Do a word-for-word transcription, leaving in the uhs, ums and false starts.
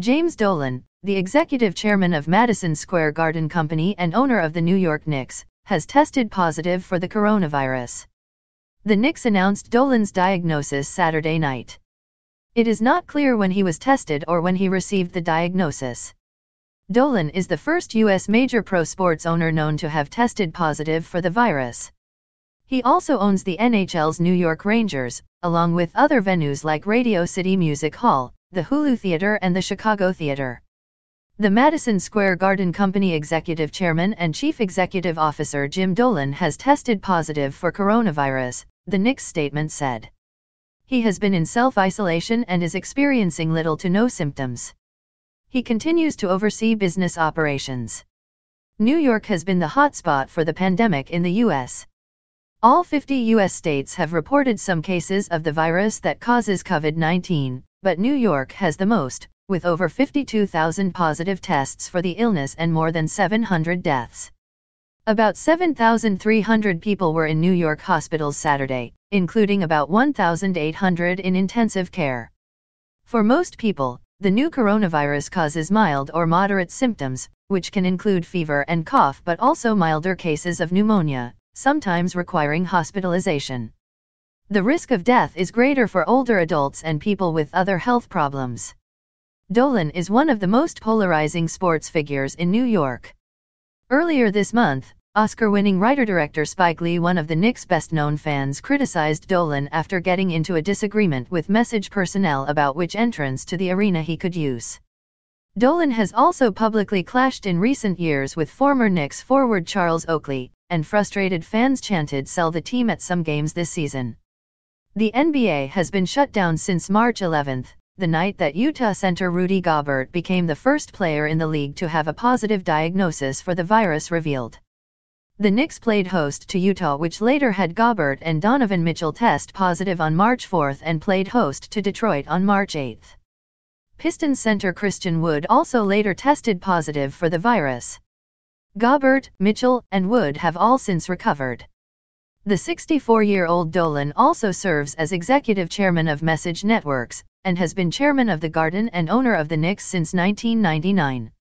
James Dolan, the executive chairman of Madison Square Garden Company and owner of the New York Knicks, has tested positive for the coronavirus. The Knicks announced Dolan's diagnosis Saturday night. It is not clear when he was tested or when he received the diagnosis. Dolan is the first U S major pro sports owner known to have tested positive for the virus. He also owns the N H L's New York Rangers, along with other venues like Radio City Music Hall, the Hulu Theater and the Chicago Theater. The Madison Square Garden Company executive chairman and chief executive officer Jim Dolan has tested positive for coronavirus, the Knicks statement said. He has been in self-isolation and is experiencing little to no symptoms. He continues to oversee business operations. New York has been the hotspot for the pandemic in the U S All fifty U S states have reported some cases of the virus that causes COVID nineteen, but New York has the most, with over fifty-two thousand positive tests for the illness and more than seven hundred deaths. About seven thousand three hundred people were in New York hospitals Saturday, including about one thousand eight hundred in intensive care. For most people, the new coronavirus causes mild or moderate symptoms, which can include fever and cough but also milder cases of pneumonia, sometimes requiring hospitalization. The risk of death is greater for older adults and people with other health problems. Dolan is one of the most polarizing sports figures in New York. Earlier this month, Oscar-winning writer-director Spike Lee, one of the Knicks' best-known fans, criticized Dolan after getting into a disagreement with Message personnel about which entrance to the arena he could use. Dolan has also publicly clashed in recent years with former Knicks forward Charles Oakley, and frustrated fans chanted "Sell the team" at some games this season. The N B A has been shut down since March eleventh, the night that Utah center Rudy Gobert became the first player in the league to have a positive diagnosis for the virus revealed. The Knicks played host to Utah, which later had Gobert and Donovan Mitchell test positive on March fourth, and played host to Detroit on March eighth. Pistons center Christian Wood also later tested positive for the virus. Gobert, Mitchell, and Wood have all since recovered. The sixty-four-year-old Dolan also serves as executive chairman of Message Networks, and has been chairman of the Garden and owner of the Knicks since nineteen ninety-nine.